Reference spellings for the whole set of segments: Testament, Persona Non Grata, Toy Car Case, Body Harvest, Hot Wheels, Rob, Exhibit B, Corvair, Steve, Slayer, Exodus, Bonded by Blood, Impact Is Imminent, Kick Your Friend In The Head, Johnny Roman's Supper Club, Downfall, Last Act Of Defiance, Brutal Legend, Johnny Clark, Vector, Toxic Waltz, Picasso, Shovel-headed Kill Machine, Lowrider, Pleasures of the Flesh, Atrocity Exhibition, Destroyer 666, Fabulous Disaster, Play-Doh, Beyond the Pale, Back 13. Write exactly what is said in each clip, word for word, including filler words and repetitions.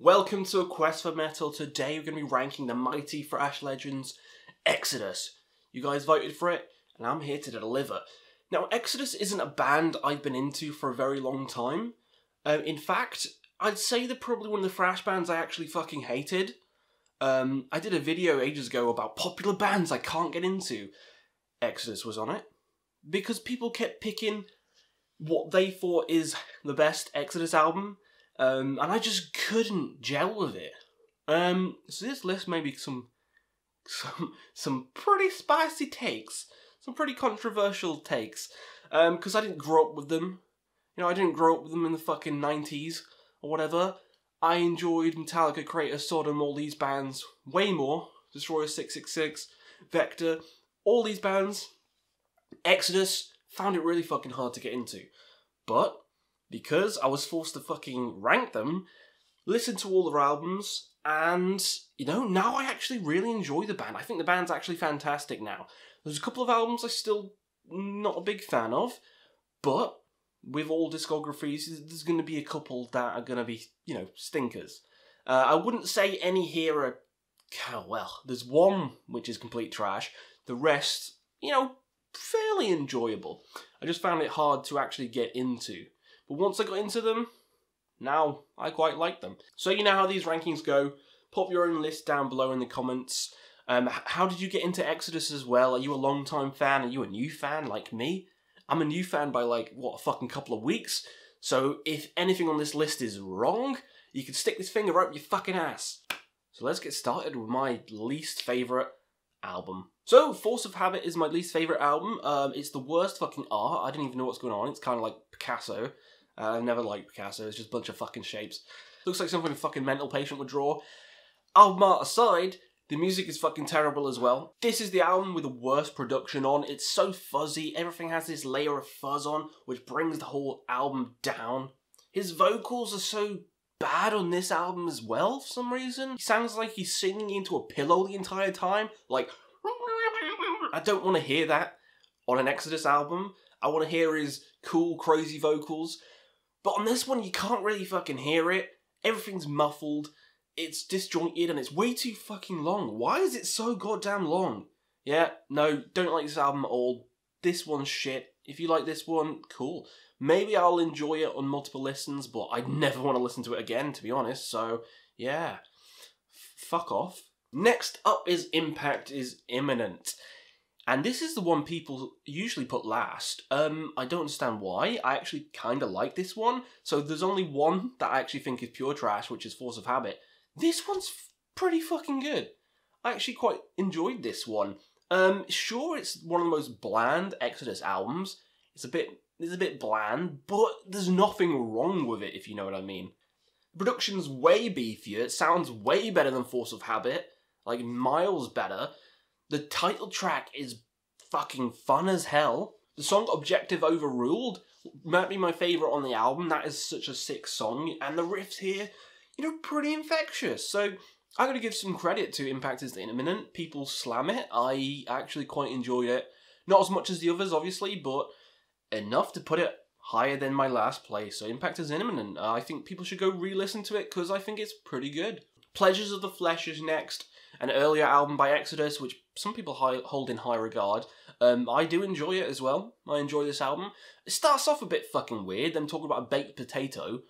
Welcome to A Quest For Metal. Today we're going to be ranking the mighty thrash legends, Exodus. You guys voted for it, and I'm here to deliver. Now, Exodus isn't a band I've been into for a very long time. Um, in fact, I'd say they're probably one of the thrash bands I actually fucking hated. Um, I did a video ages ago about popular bands I can't get into. Exodus was on it. Because people kept picking what they thought is the best Exodus album, um, and I just couldn't gel with it. Um, so this list may be some, some, some pretty spicy takes, some pretty controversial takes, um, because I didn't grow up with them. You know, I didn't grow up with them in the fucking nineties or whatever. I enjoyed Metallica, Kreator, Sodom, all these bands way more. Destroyer six six six, Vector, all these bands. Exodus, found it really fucking hard to get into. But, because I was forced to fucking rank them, listen to all their albums, and, you know, now I actually really enjoy the band. I think the band's actually fantastic now. There's a couple of albums I'm still not a big fan of, but with all discographies, there's going to be a couple that are going to be, you know, stinkers. Uh, I wouldn't say any here are... Oh, well, there's one which is complete trash. The rest, you know, fairly enjoyable. I just found it hard to actually get into. But once I got into them, now I quite like them. So you know how these rankings go. Pop your own list down below in the comments. Um, how did you get into Exodus as well? Are you a long time fan? Are you a new fan like me? I'm a new fan by like, what, a fucking couple of weeks? So if anything on this list is wrong, you can stick this finger up your fucking ass. So let's get started with my least favourite album. So, Force of Habit is my least favourite album. Um, it's the worst fucking art. I didn't even know what's going on. It's kind of like Picasso. Uh, I've never liked Picasso. It's just a bunch of fucking shapes. Looks like something a fucking mental patient would draw. Album art aside, the music is fucking terrible as well. This is the album with the worst production on. It's so fuzzy. Everything has this layer of fuzz on, which brings the whole album down. His vocals are so bad on this album as well, for some reason. He sounds like he's singing into a pillow the entire time. Like, I don't want to hear that on an Exodus album. I want to hear his cool, crazy vocals. But on this one, you can't really fucking hear it. Everything's muffled. It's disjointed and it's way too fucking long. Why is it so goddamn long? Yeah, no, don't like this album at all. This one's shit. If you like this one, cool. Maybe I'll enjoy it on multiple listens, but I'd never want to listen to it again, to be honest. So, yeah. Fuck off. Next up is Impact Is Imminent. And this is the one people usually put last. Um, I don't understand why. I actually kind of like this one. So there's only one that I actually think is pure trash, which is Force of Habit. This one's pretty fucking good. I actually quite enjoyed this one. Um, sure, it's one of the most bland Exodus albums. It's a bit, it's a bit bland, but there's nothing wrong with it, if you know what I mean. The production's way beefier. It sounds way better than Force of Habit. Like, miles better. The title track is fucking fun as hell. The song Objective Overruled might be my favourite on the album. That is such a sick song. And the riffs here, you know, pretty infectious. So, I'm going to give some credit to Impact Is Imminent. People slam it. I actually quite enjoyed it. Not as much as the others, obviously, but enough to put it higher than my last place. So, Impact Is Imminent. Uh, I think people should go re-listen to it because I think it's pretty good. Pleasures of the Flesh is next. An earlier album by Exodus, which some people high, hold in high regard. Um, I do enjoy it as well. I enjoy this album. It starts off a bit fucking weird. Them talking about a baked potato.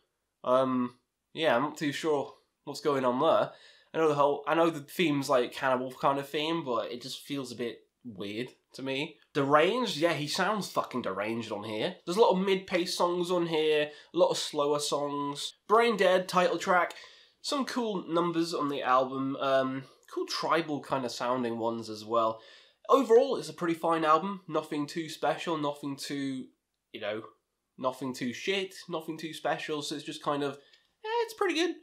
Um, yeah, I'm not too sure what's going on there. I know the whole, I know the theme's like cannibal kind of theme, but it just feels a bit weird to me. Deranged, yeah, he sounds fucking deranged on here. There's a lot of mid-paced songs on here, a lot of slower songs. Brain Dead title track. Some cool numbers on the album. Um, cool tribal kind of sounding ones as well. Overall, it's a pretty fine album. Nothing too special, nothing too, you know, nothing too shit, nothing too special. So it's just kind of, eh, it's pretty good.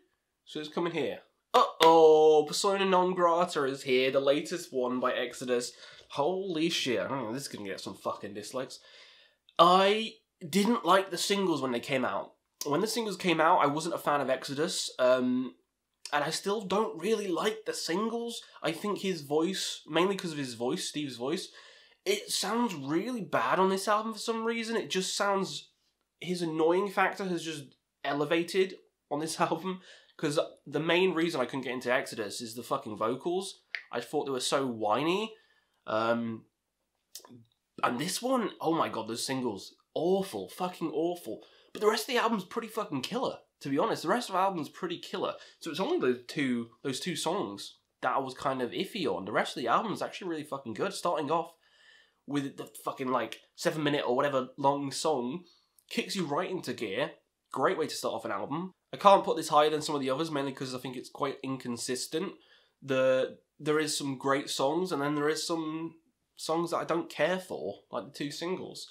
So it's coming here. Uh-oh, Persona Non Grata is here, the latest one by Exodus. Holy shit, I don't know, this is going to get some fucking dislikes. I didn't like the singles when they came out. When the singles came out, I wasn't a fan of Exodus. Um... And I still don't really like the singles. I think his voice, mainly because of his voice, Steve's voice, it sounds really bad on this album for some reason. It just sounds, his annoying factor has just elevated on this album Because the main reason I couldn't get into Exodus is the fucking vocals. I thought they were so whiny. Um, and this one, oh my god, those singles. Awful. Fucking awful. But the rest of the album's pretty fucking killer, to be honest. The rest of the album's pretty killer. So it's only those two, those two songs that I was kind of iffy on. The rest of the album's actually really fucking good. Starting off with the fucking, like, seven minute or whatever long song. Kicks you right into gear. Great way to start off an album. I can't put this higher than some of the others, mainly because I think it's quite inconsistent. The There is some great songs, and then there is some songs that I don't care for, like the two singles.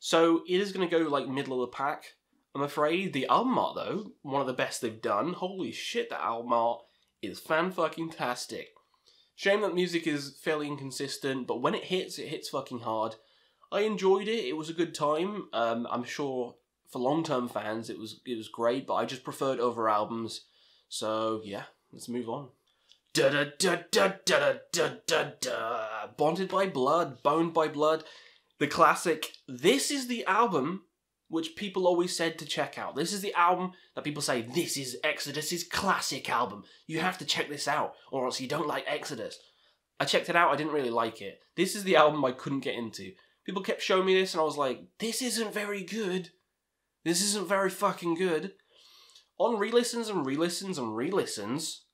So it is going to go, like, middle of the pack, I'm afraid. The album art, though, one of the best they've done. Holy shit, that album art is fan-fucking-tastic. Shame that music is fairly inconsistent, but when it hits, it hits fucking hard. I enjoyed it. It was a good time. Um, I'm sure... For long-term fans, it was it was great, but I just preferred other albums. So yeah, let's move on. Da da da da da da da da. Bonded by Blood, Boned by Blood, the classic. This is the album which people always said to check out. This is the album that people say this is Exodus's classic album. You have to check this out, or else you don't like Exodus. I checked it out. I didn't really like it. This is the album I couldn't get into. People kept showing me this, and I was like, this isn't very good. This isn't very fucking good. On re-listens and re-listens and re-listens,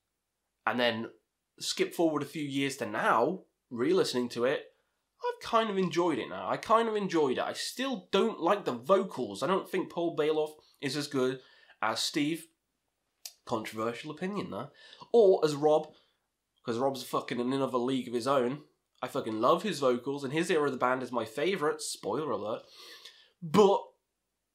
and then skip forward a few years to now, re-listening to it, I've kind of enjoyed it now. I kind of enjoyed it. I still don't like the vocals. I don't think Paul Baloff is as good as Steve. Controversial opinion, though. Or as Rob, because Rob's fucking in another league of his own. I fucking love his vocals, and his era of the band is my favourite. Spoiler alert. But...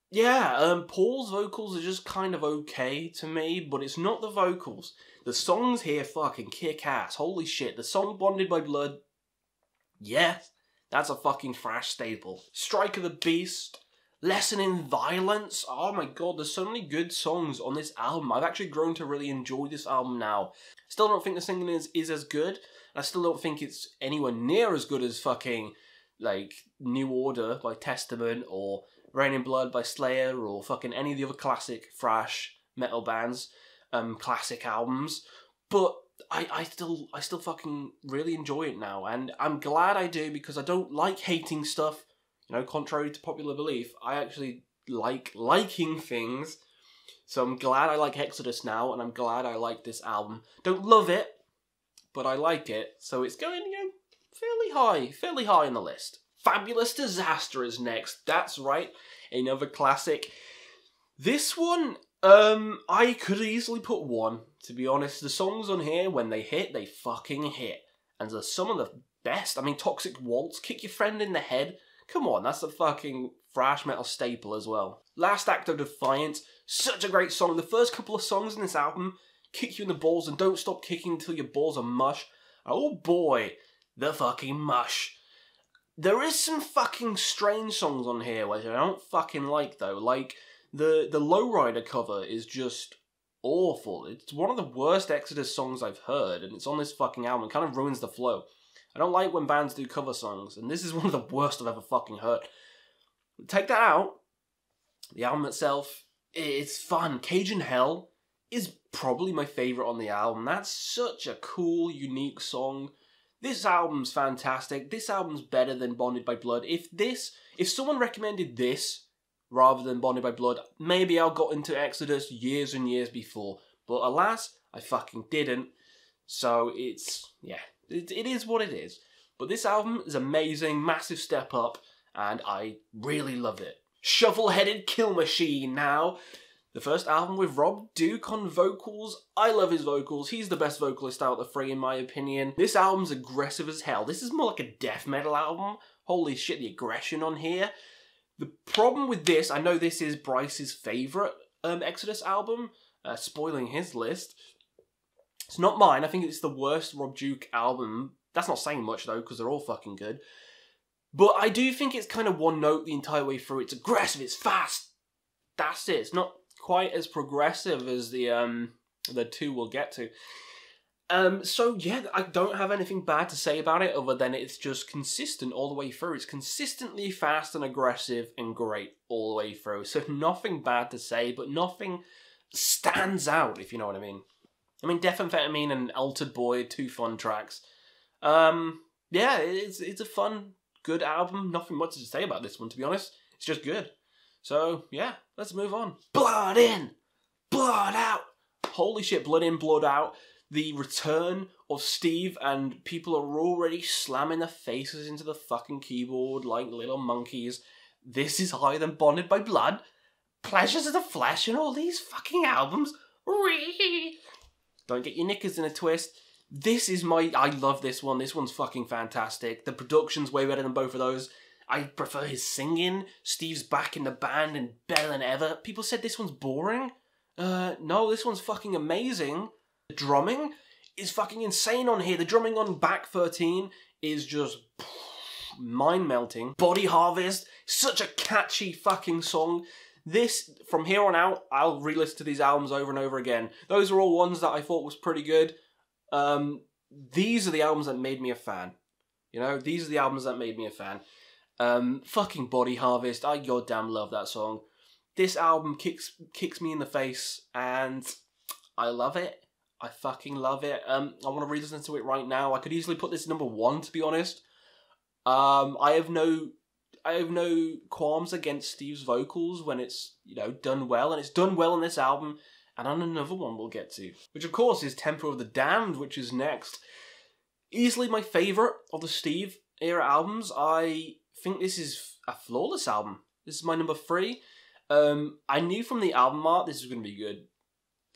yeah, um, Paul's vocals are just kind of okay to me, but it's not the vocals. The songs here fucking kick ass. Holy shit. The song Bonded by Blood, yeah, that's a fucking thrash staple. Strike of the Beast, Lesson in Violence. Oh my god, there's so many good songs on this album. I've actually grown to really enjoy this album now. Still don't think the singing is, is as good. I still don't think it's anywhere near as good as fucking, like, New Order by Testament or... Reign in Blood by Slayer or fucking any of the other classic thrash metal bands, um, classic albums. But I, I still I still fucking really enjoy it now, and I'm glad I do, because I don't like hating stuff, you know, contrary to popular belief. I actually like liking things, so I'm glad I like Exodus now, and I'm glad I like this album. Don't love it, but I like it, so it's going, you know, fairly high, fairly high in the list. Fabulous Disaster is next. That's right, another classic. This one, um, I could easily put one, to be honest. The songs on here, when they hit, they fucking hit. And they're some of the best. I mean, Toxic Waltz, Kick Your Friend In The Head. Come on, that's a fucking thrash metal staple as well. Last Act Of Defiance, such a great song. The first couple of songs in this album kick you in the balls and don't stop kicking until your balls are mush. Oh boy, the fucking mush. There is some fucking strange songs on here which I don't fucking like, though. Like, the, the Lowrider cover is just awful. It's one of the worst Exodus songs I've heard, and it's on this fucking album. It kind of ruins the flow. I don't like when bands do cover songs, and this is one of the worst I've ever fucking heard. Take that out. The album itself, it's fun. Cajun Hell is probably my favourite on the album. That's such a cool, unique song. This album's fantastic. This album's better than Bonded by Blood. If this, if someone recommended this rather than Bonded by Blood, maybe I got into Exodus years and years before. But alas, I fucking didn't. So it's, yeah, it, it is what it is. But this album is amazing, massive step up, and I really love it. Shovel-Headed Kill Machine now. The first album with Rob Duke on vocals. I love his vocals. He's the best vocalist out of the three, in my opinion. This album's aggressive as hell. This is more like a death metal album. Holy shit, the aggression on here. The problem with this, I know this is Bryce's favourite um, Exodus album, uh, spoiling his list. It's not mine. I think it's the worst Rob Duke album. That's not saying much, though, because they're all fucking good. But I do think it's kind of one note the entire way through. It's aggressive, it's fast. That's it. It's not... quite as progressive as the um the two we'll get to. Um so yeah, I don't have anything bad to say about it other than it's just consistent all the way through. It's consistently fast and aggressive and great all the way through. So nothing bad to say, but nothing stands out, if you know what I mean. I mean, Methamphetamine and Altered Boy, two fun tracks. Um, yeah, it's it's a fun, good album. Nothing much to say about this one, to be honest. It's just good. So, yeah, let's move on. Blood In! Blood Out! Holy shit, Blood In, Blood Out. The return of Steve, and people are already slamming their faces into the fucking keyboard like little monkeys. This is higher than Bonded by Blood, Pleasures of the Flesh, and all these fucking albums. Don't get your knickers in a twist. This is my... I love this one. This one's fucking fantastic. The production's way better than both of those. I prefer his singing. Steve's back in the band and better than ever. People said this one's boring. Uh, no, this one's fucking amazing. The drumming is fucking insane on here. The drumming on Back thirteen is just mind-melting. Body Harvest, such a catchy fucking song. This, from here on out, I'll re-listen to these albums over and over again. Those are all ones that I thought was pretty good. Um, these are the albums that made me a fan. You know, these are the albums that made me a fan. Um, fucking Body Harvest, I goddamn love that song. This album kicks kicks me in the face, and I love it. I fucking love it. Um, I want to re-listen to it right now. I could easily put this number one, to be honest. Um, I have no... I have no qualms against Steve's vocals when it's, you know, done well, and it's done well on this album, and on another one we'll get to. Which, of course, is Temple of the Damned, which is next. Easily my favourite of the Steve-era albums. I think this is a flawless album. This is my number three. Um, I knew from the album art this was going to be good.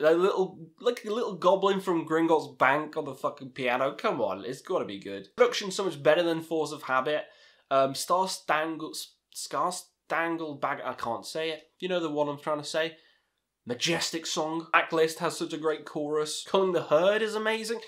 A little, like a little goblin from Gringotts Bank on the fucking piano. Come on, it's got to be good. Production's so much better than Force of Habit. Um, Star Stangle, Scar Stangle Bag, I can't say it. You know the one I'm trying to say. Majestic song. Backlist has such a great chorus. Culling the Herd is amazing.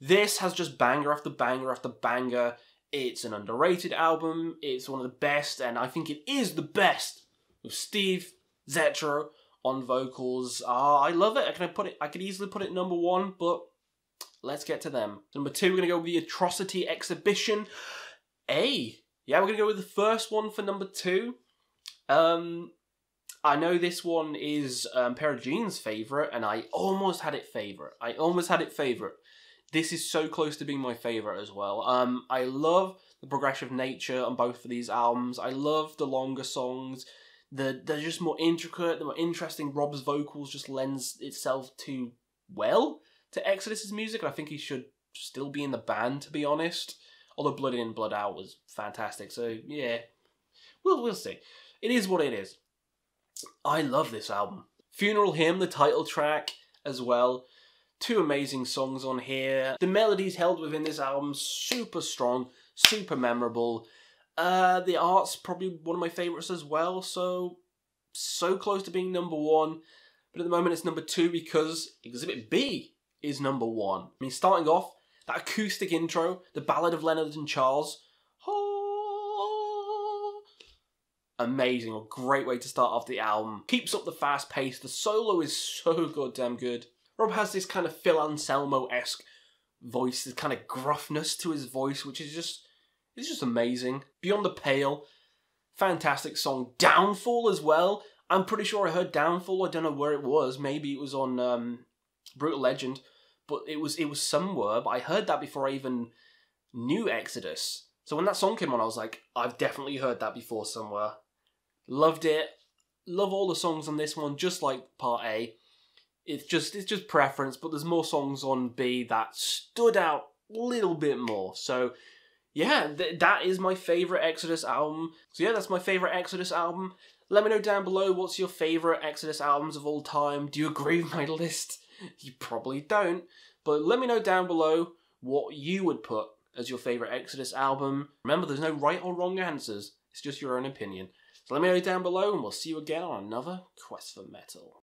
This has just banger after banger after banger. It's an underrated album. It's one of the best, and I think it is the best with Steve Zetro on vocals. Ah, I love it. I can put it. I could easily put it number one, but let's get to them. Number two, we're gonna go with the Atrocity Exhibition. A. Yeah, we're going to go with the first one for number two. Um, I know this one is um, Pair of Jeans' favourite, and I almost had it favourite. I almost had it favourite. This is so close to being my favourite as well. Um, I love the progressive nature on both of these albums. I love the longer songs. The, they're just more intricate, they're more interesting. Rob's vocals just lends itself too well to Exodus's music, and I think he should still be in the band, to be honest. Although Blood In, Blood Out was fantastic, so yeah, we'll, we'll see. It is what it is. I love this album. Funeral Hymn, the title track as well. Two amazing songs on here. The melodies held within this album, super strong, super memorable. Uh, the art's probably one of my favourites as well, so, so close to being number one. But at the moment it's number two because Exhibit B is number one. I mean, starting off, that acoustic intro, the Ballad of Leonard and Charles. Oh, amazing, a great way to start off the album. Keeps up the fast pace, the solo is so goddamn good. Rob has this kind of Phil Anselmo-esque voice, this kind of gruffness to his voice, which is just, it's just amazing. Beyond the Pale, fantastic song. Downfall as well. I'm pretty sure I heard Downfall, I don't know where it was, maybe it was on um, Brutal Legend. But it was it was somewhere, but I heard that before I even knew Exodus. So when that song came on, I was like, I've definitely heard that before somewhere. Loved it. Love all the songs on this one, just like part A. It's just it's just preference, but there's more songs on B that stood out a little bit more. So yeah, th that is my favourite Exodus album. So yeah, that's my favourite Exodus album. Let me know down below, what's your favourite Exodus albums of all time? Do you agree with my list? You probably don't, but let me know down below what you would put as your favourite Exodus album. Remember, there's no right or wrong answers, it's just your own opinion. So let me know down below, and we'll see you again on another Quest for Metal.